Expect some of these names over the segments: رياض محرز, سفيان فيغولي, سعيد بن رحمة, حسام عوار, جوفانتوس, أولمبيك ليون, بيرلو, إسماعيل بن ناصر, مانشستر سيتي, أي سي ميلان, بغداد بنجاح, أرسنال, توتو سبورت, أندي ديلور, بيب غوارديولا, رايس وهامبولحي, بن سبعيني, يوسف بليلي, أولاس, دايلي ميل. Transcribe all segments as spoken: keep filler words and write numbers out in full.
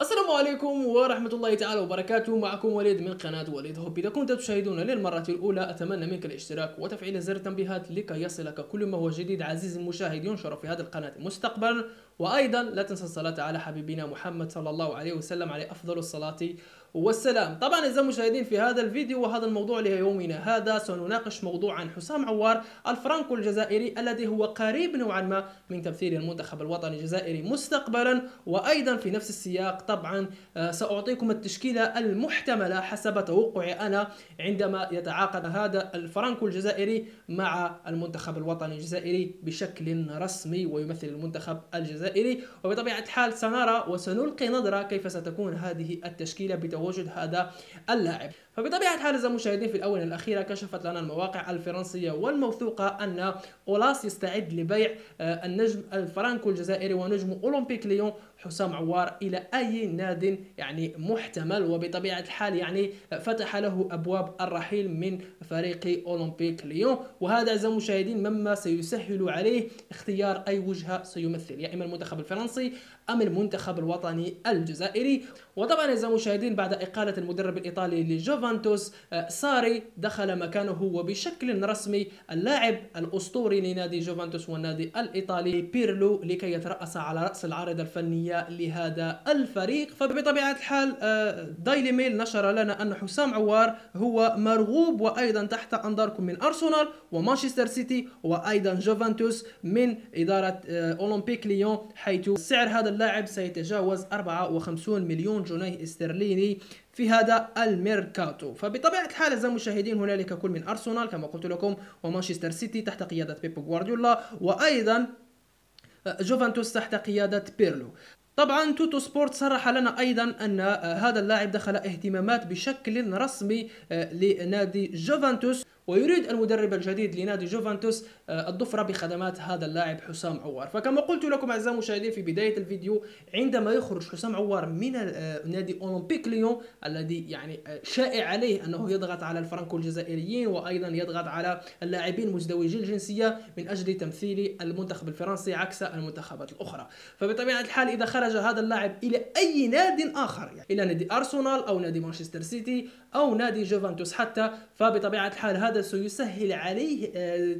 السلام عليكم ورحمة الله تعالى وبركاته. معكم وليد من قناة وليد هوب. إذا كنت تشاهدون للمرة الأولى أتمنى منك الاشتراك وتفعيل زر التنبيهات لكي يصلك كل ما هو جديد. عزيزي المشاهد ينشر في هذه القناة مستقبلا، وأيضا لا تنسى الصلاة على حبيبنا محمد صلى الله عليه وسلم، عليه أفضل الصلاة والسلام. طبعا اعزائي المشاهدين، في هذا الفيديو وهذا الموضوع ليومنا هذا سنناقش موضوع عن حسام عوار الفرنكو الجزائري الذي هو قريب نوعا ما من تمثيل المنتخب الوطني الجزائري مستقبلا. وايضا في نفس السياق طبعا ساعطيكم التشكيله المحتمله حسب توقعي انا عندما يتعاقد هذا الفرنكو الجزائري مع المنتخب الوطني الجزائري بشكل رسمي ويمثل المنتخب الجزائري. وبطبيعه الحال سنرى وسنلقي نظره كيف ستكون هذه التشكيله بتوقع وجود هذا اللاعب. فبطبيعه الحال اعزائي المشاهدين، في الاونه الاخيره كشفت لنا المواقع الفرنسيه والموثوقه ان اولاس يستعد لبيع النجم الفرنكو الجزائري ونجم اولمبيك ليون حسام عوار الى اي ناد يعني محتمل، وبطبيعه الحال يعني فتح له ابواب الرحيل من فريق اولمبيك ليون. وهذا اعزائي المشاهدين مما سيسهل عليه اختيار اي وجهه سيمثل، يا اما المنتخب الفرنسي ام المنتخب الوطني الجزائري. وطبعا اعزائي المشاهدين، بعد إقالة المدرب الإيطالي لجوفانتوس ساري دخل مكانه وبشكل رسمي اللاعب الأسطوري لنادي جوفانتوس والنادي الإيطالي بيرلو لكي يترأس على رأس العارضة الفنية لهذا الفريق. فبطبيعة الحال دايلي ميل نشر لنا أن حسام عوار هو مرغوب وأيضا تحت أنظاركم من أرسنال ومانشستر سيتي وأيضا جوفانتوس من إدارة أولمبيك ليون، حيث سعر هذا اللاعب سيتجاوز أربعة وخمسين مليون جنيه استرليني في هذا الميركاتو. فبطبيعه الحال اعزائي المشاهدين، هنالك كل من ارسنال كما قلت لكم ومانشستر سيتي تحت قياده بيب غوارديولا وايضا جوفانتوس تحت قياده بيرلو. طبعا توتو سبورت صرح لنا ايضا ان هذا اللاعب دخل اهتمامات بشكل رسمي لنادي جوفانتوس، ويريد المدرب الجديد لنادي جوفانتوس الظفرة بخدمات هذا اللاعب حسام عوار. فكما قلت لكم أعزائي المشاهدين في بداية الفيديو، عندما يخرج حسام عوار من نادي أولمبيك ليون الذي يعني شائع عليه أنه يضغط على الفرنكو الجزائريين وأيضا يضغط على اللاعبين مزدوجي الجنسية من أجل تمثيل المنتخب الفرنسي عكس المنتخبات الأخرى، فبطبيعة الحال إذا خرج هذا اللاعب إلى أي ناد آخر، يعني إلى نادي أرسنال أو نادي مانشستر سيتي أو نادي جوفانتوس حتى، فبطبيعة الحال هذا سيسهل عليه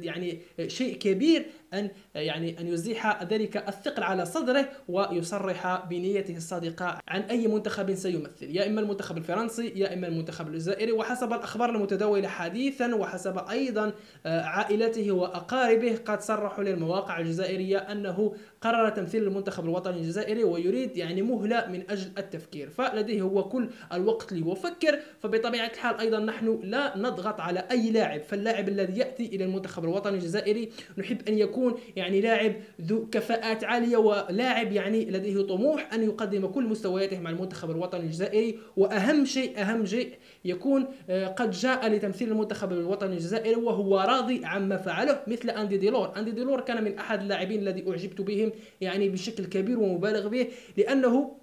يعني شيء كبير أن يعني أن يزيح ذلك الثقل على صدره ويصرح بنيته الصادقة عن أي منتخب سيمثل، يا إما المنتخب الفرنسي يا إما المنتخب الجزائري. وحسب الأخبار المتداولة حديثا وحسب أيضا عائلته وأقاربه، قد صرحوا للمواقع الجزائرية أنه قرر تمثيل المنتخب الوطني الجزائري ويريد يعني مهلة من أجل التفكير، فلديه هو كل الوقت ليفكر. فبطبيعة الحال أيضا نحن لا نضغط على أي لاعب، فاللاعب الذي يأتي إلى المنتخب الوطني الجزائري نحب أن يكون يعني لاعب ذو كفاءات عالية ولاعب يعني لديه طموح أن يقدم كل مستوياته مع المنتخب الوطني الجزائري، وأهم شيء أهم شيء يكون قد جاء لتمثيل المنتخب الوطني الجزائري وهو راضي عما فعله، مثل أندي ديلور. أندي ديلور كان من أحد اللاعبين الذي أعجبت بهم يعني بشكل كبير ومبالغ به، لأنه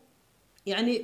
يعني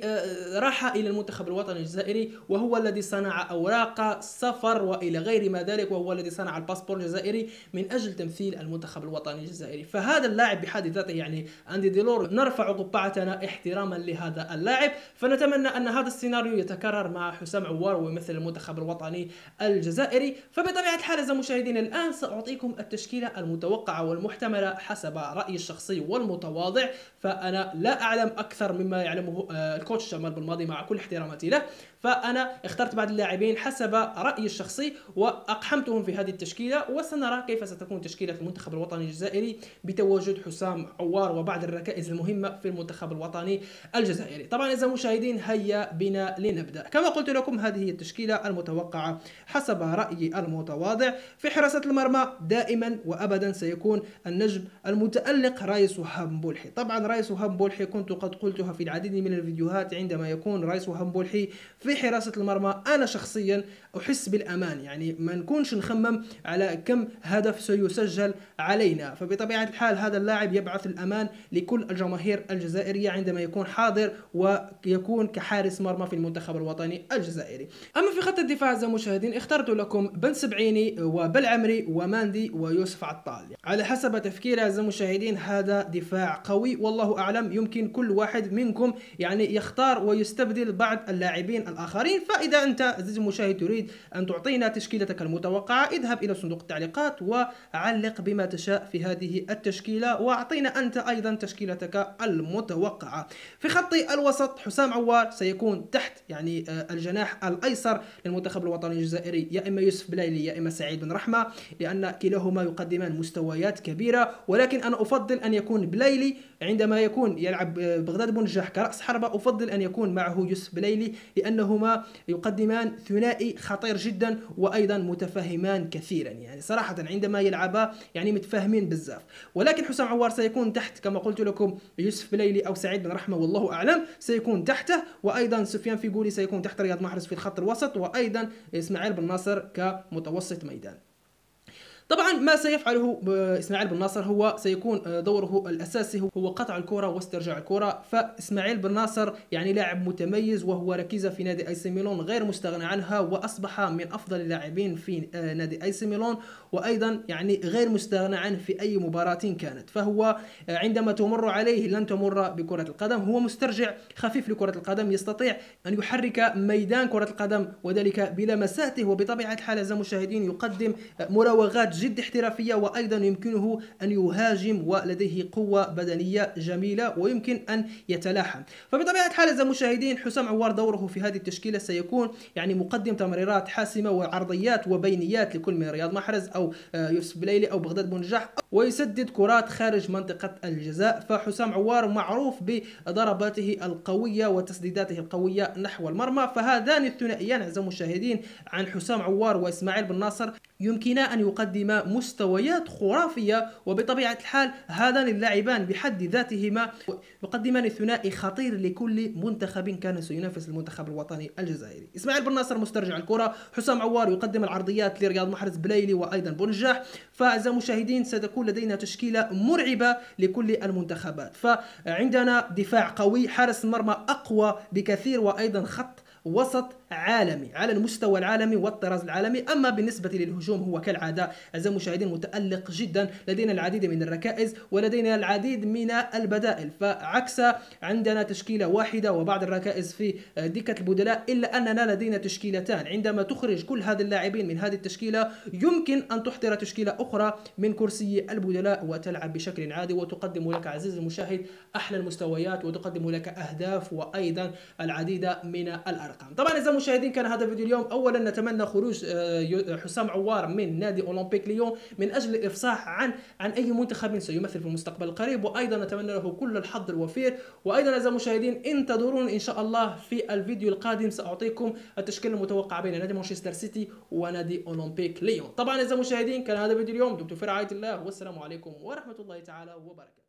راح إلى المنتخب الوطني الجزائري وهو الذي صنع أوراق السفر وإلى غير ما ذلك، وهو الذي صنع الباسبور الجزائري من أجل تمثيل المنتخب الوطني الجزائري. فهذا اللاعب بحد ذاته يعني أندي ديلور نرفع قبعتنا احتراما لهذا اللاعب. فنتمنى أن هذا السيناريو يتكرر مع حسام عوار ويمثل المنتخب الوطني الجزائري. فبطبيعة الحال أعزائي المشاهدين، الآن سأعطيكم التشكيلة المتوقعة والمحتملة حسب رأيي الشخصي والمتواضع، فأنا لا أعلم أكثر مما يعلمه الكوتش جمال بالماضي مع كل احتراماتي له. فأنا اخترت بعض اللاعبين حسب رأيي الشخصي وأقحمتهم في هذه التشكيلة، وسنرى كيف ستكون تشكيلة المنتخب الوطني الجزائري بتواجد حسام عوار وبعض الركائز المهمة في المنتخب الوطني الجزائري. طبعا إذا مشاهدين، هيا بنا لنبدأ. كما قلت لكم، هذه هي التشكيلة المتوقعة حسب رأيي المتواضع. في حراسة المرمى دائما وأبدا سيكون النجم المتألق رايس وهامبولحي. طبعا رايس وهامبولحي كنت قد قلتها في العديد من الفيديوهات، عندما يكون رايس وهامبولحي في في حراسة المرمى أنا شخصيا أحس بالأمان، يعني ما نكونش نخمم على كم هدف سيسجل علينا. فبطبيعة الحال هذا اللاعب يبعث الأمان لكل الجماهير الجزائرية عندما يكون حاضر ويكون كحارس مرمى في المنتخب الوطني الجزائري. أما في خط الدفاع أعزائي المشاهدين اخترت لكم بن سبعيني وبلعمري وماندي ويوسف عطال، على حسب تفكيري أعزائي المشاهدين هذا دفاع قوي والله أعلم، يمكن كل واحد منكم يعني يختار ويستبدل بعض اللاعبين الآخرين. فإذا أنت عزيزي المشاهد تريد أن تعطينا تشكيلتك المتوقعة اذهب إلى صندوق التعليقات وعلق بما تشاء في هذه التشكيلة، وأعطينا أنت أيضا تشكيلتك المتوقعة. في خط الوسط حسام عوار سيكون تحت يعني الجناح الأيسر للمنتخب الوطني الجزائري، يا إما يوسف بليلي يا إما سعيد بن رحمة، لأن كلاهما يقدمان مستويات كبيرة، ولكن أنا أفضل أن يكون بليلي عندما يكون يلعب بغداد بنجاح كرأس حربة، أفضل أن يكون معه يوسف بليلي لأنهما يقدمان ثنائي خطير جدا وأيضا متفاهمان كثيرا، يعني صراحة عندما يلعبا يعني متفاهمين بزاف. ولكن حسام عوار سيكون تحت كما قلت لكم يوسف بليلي أو سعيد بن رحمة والله أعلم سيكون تحته، وأيضا سفيان فيغولي سيكون تحت رياض محرز في الخط الوسط، وأيضا إسماعيل بن ناصر كمتوسط ميدان. طبعا ما سيفعله اسماعيل بن ناصر هو سيكون دوره الاساسي هو قطع الكره واسترجاع الكره، فاسماعيل بن ناصر يعني لاعب متميز وهو ركيزه في نادي أي سي ميلان غير مستغنى عنها، واصبح من افضل اللاعبين في نادي أي سي ميلان، وايضا يعني غير مستغنى عنه في اي مباراه كانت، فهو عندما تمر عليه لن تمر بكره القدم، هو مسترجع خفيف لكره القدم، يستطيع ان يحرك ميدان كره القدم وذلك بلمساته، وبطبيعه الحال اعزائي المشاهدين يقدم مراوغات جد احترافية، وأيضا يمكنه أن يهاجم ولديه قوة بدنية جميلة ويمكن أن يتلاحم. فبطبيعة الحال أعزائي المشاهدين حسام عوار دوره في هذه التشكيلة سيكون يعني مقدم تمريرات حاسمة وعرضيات وبينيات لكل من رياض محرز أو يوسف بليلي أو بغداد بنجاح، ويسدد كرات خارج منطقة الجزاء. فحسام عوار معروف بضرباته القوية وتسديداته القوية نحو المرمى، فهذان الثنائيان أعزائي المشاهدين عن حسام عوار وإسماعيل بن ناصر يمكن أن يقدم مستويات خرافية، وبطبيعة الحال هذان اللاعبان بحد ذاتهما يقدمان ثنائي خطير لكل منتخب كان سينافس المنتخب الوطني الجزائري. إسماعيل بن ناصر مسترجع الكرة، حسام عوار يقدم العرضيات لرياض محرز بليلي وأيضا بنجاح. فأعزائي المشاهدين ستكون لدينا تشكيلة مرعبة لكل المنتخبات، فعندنا دفاع قوي، حارس المرمى أقوى بكثير، وأيضا خط وسط عالمي على المستوى العالمي والطراز العالمي. أما بالنسبة للهجوم هو كالعادة أعزائي المشاهدين متألق جدا، لدينا العديد من الركائز ولدينا العديد من البدائل، فعكس عندنا تشكيلة واحدة وبعض الركائز في دكة البدلاء، إلا أننا لدينا تشكيلتان. عندما تخرج كل هذه اللاعبين من هذه التشكيلة يمكن أن تحضر تشكيلة أخرى من كرسي البدلاء وتلعب بشكل عادي، وتقدم لك عزيزي المشاهد أحلى المستويات وتقدم لك أهداف وأيضا العديد من الأرقام. طبعا أعزائي المشاهدين كان هذا فيديو اليوم، اولا نتمنى خروج حسام عوار من نادي أولمبيك ليون من اجل الافصاح عن عن اي منتخب سيمثل في المستقبل القريب، وايضا نتمنى له كل الحظ الوفير. وايضا أعزائي المشاهدين انتظرون ان شاء الله في الفيديو القادم ساعطيكم التشكيل المتوقع بين نادي مانشستر سيتي ونادي أولمبيك ليون. طبعا أعزائي المشاهدين كان هذا فيديو اليوم، دمتم في رعاية الله والسلام عليكم ورحمة الله تعالى وبركاته.